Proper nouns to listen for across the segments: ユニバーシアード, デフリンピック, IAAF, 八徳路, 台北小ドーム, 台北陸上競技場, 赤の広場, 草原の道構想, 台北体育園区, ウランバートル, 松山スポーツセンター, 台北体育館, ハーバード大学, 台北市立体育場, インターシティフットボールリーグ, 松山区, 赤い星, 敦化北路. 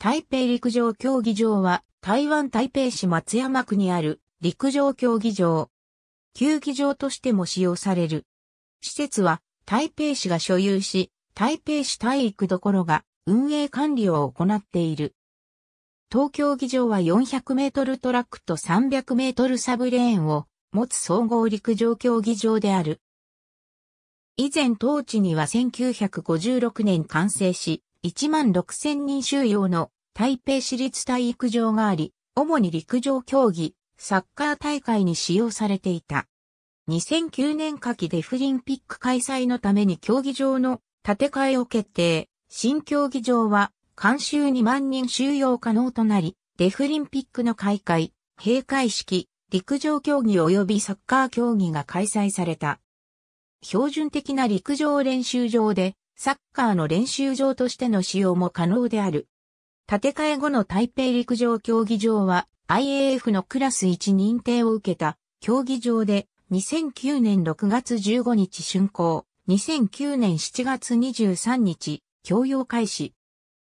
台北陸上競技場は台湾台北市松山区にある陸上競技場。球技場としても使用される。施設は台北市が所有し、台北市体育処が運営管理を行っている。当競技場は400メートルトラックと300メートルサブレーンを持つ総合陸上競技場である。以前当地には1956年完成し、16000人収容の台北市立体育場があり、主に陸上競技、サッカー大会に使用されていた。2009年夏季デフリンピック開催のために競技場の建て替えを決定。新競技場は観衆2万人収容可能となり、デフリンピックの開会、閉会式、陸上競技及びサッカー競技が開催された。標準的な陸上練習場で、サッカーの練習場としての使用も可能である。建て替え後の台北陸上競技場は IAAF のクラス1認定を受けた競技場で2009年6月15日竣工、2009年7月23日供用開始。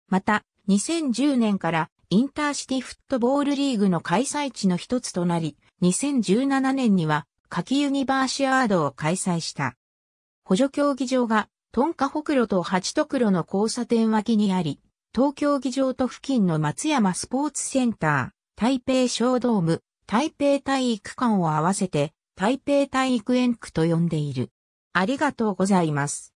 また2010年からインターシティフットボールリーグの開催地の一つとなり、2017年には夏季ユニバーシアードを開催した。補助競技場が敦化北路と八徳路の交差点脇にあり、当競技場と付近の松山スポーツセンター、台北小ドーム、台北体育館を合わせて、台北体育園区と呼んでいる。ありがとうございます。